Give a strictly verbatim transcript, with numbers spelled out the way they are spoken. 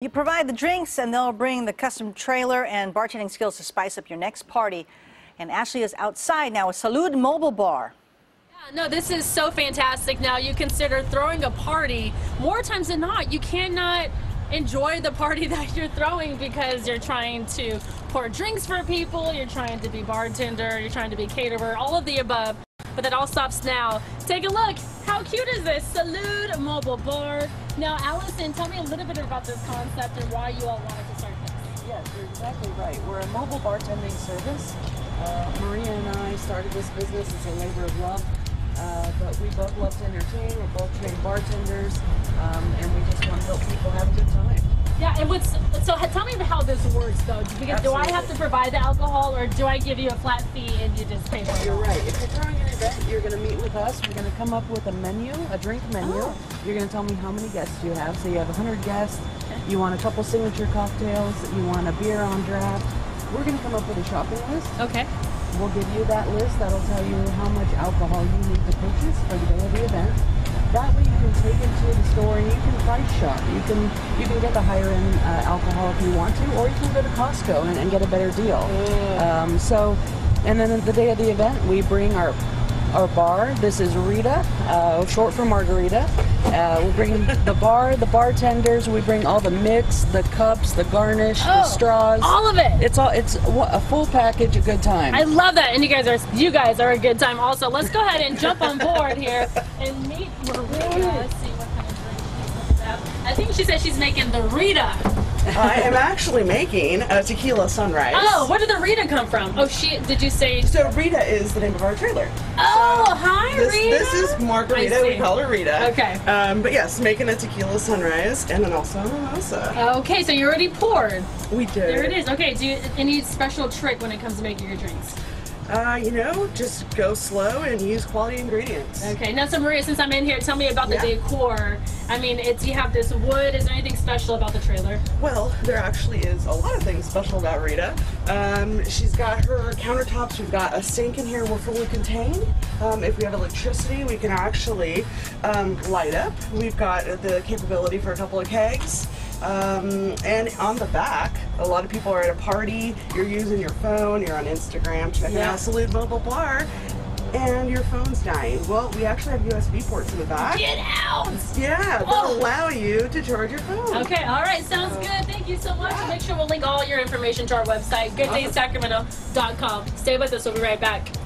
You provide the drinks and they'll bring the custom trailer and bartending skills to spice up your next party. And Ashley is outside now with Salud Mobile Bar. No, this is so fantastic. Now you consider throwing a party more times than not. You cannot enjoy the party that you're throwing because you're trying to pour drinks for people, you're trying to be bartender, you're trying to be caterer, all of the above. But that all stops now. Take a look. How cute is this? Salud Mobile Bar. Now, Allison, tell me a little bit about this concept and why you all wanted to start this. Yes, you're exactly right. We're a mobile bartending service. Uh, Maria and I started this business as a labor of love. Uh, but we both love to entertain, we're both trained bartenders, um, and we just want to help people have a good time. Yeah, and what's, so tell me how this works, though, because Absolutely. Do I have to provide the alcohol, or do I give you a flat fee and you just pay for it? You're right. If you're throwing an event, you're going to meet with us, we're going to come up with a menu, a drink menu. Oh. You're going to tell me how many guests you have, so you have one hundred guests, you want a couple signature cocktails, you want a beer on draft. We're going to come up with a shopping list. Okay. We'll give you that list that'll tell you how much alcohol you need to purchase for the day of the event. That way you can take it to the store and you can price shop. You can you can get the higher end uh, alcohol if you want to, or you can go to Costco and, and get a better deal. Yeah. Um, so, and then the day of the event, we bring our our bar. This is Rita, uh, short for Margarita. Uh, we bring the bar, the bartenders. We bring all the mix, the cups, the garnish, oh, the straws, all of it. It's all it's a full package, a good time. I love that, and you guys are you guys are a good time also. Let's go ahead and jump on board here and meet Maria. Let's see what kind of drink she's up. I think she said she's making the Rita. I am actually making a tequila sunrise. Oh, where did the Rita come from? Oh, she did you say? So Rita is the name of our trailer. Oh, so hi, this, Rita. This is Margarita. We call her Rita. Okay. Um, but yes, making a tequila sunrise and then also a mimosa. Okay, so you already poured. We did. There it is. Okay, do you any special trick when it comes to making your drinks? Uh, you know, just go slow and use quality ingredients. Okay, now so Maria, since I'm in here, tell me about the yeah. decor. I mean, it's you have this wood. Is there anything special about the trailer? Well, there actually is a lot of things special about Rita. Um, she's got her countertops. We've got a sink in here we're fully contained. Um, if we have electricity, we can actually um, light up. We've got the capability for a couple of kegs. Um, and on the back, a lot of people are at a party, you're using your phone, you're on Instagram, checking yeah. out Salud Mobile Bar, and your phone's dying. Well, we actually have U S B ports in the back. Get out! Yeah, they'll allow you to charge your phone. Okay, all right, sounds uh, good. Thank you so much. Yeah. Make sure we'll link all your information to our website, Good Day Sacramento dot com. Stay with us, we'll be right back.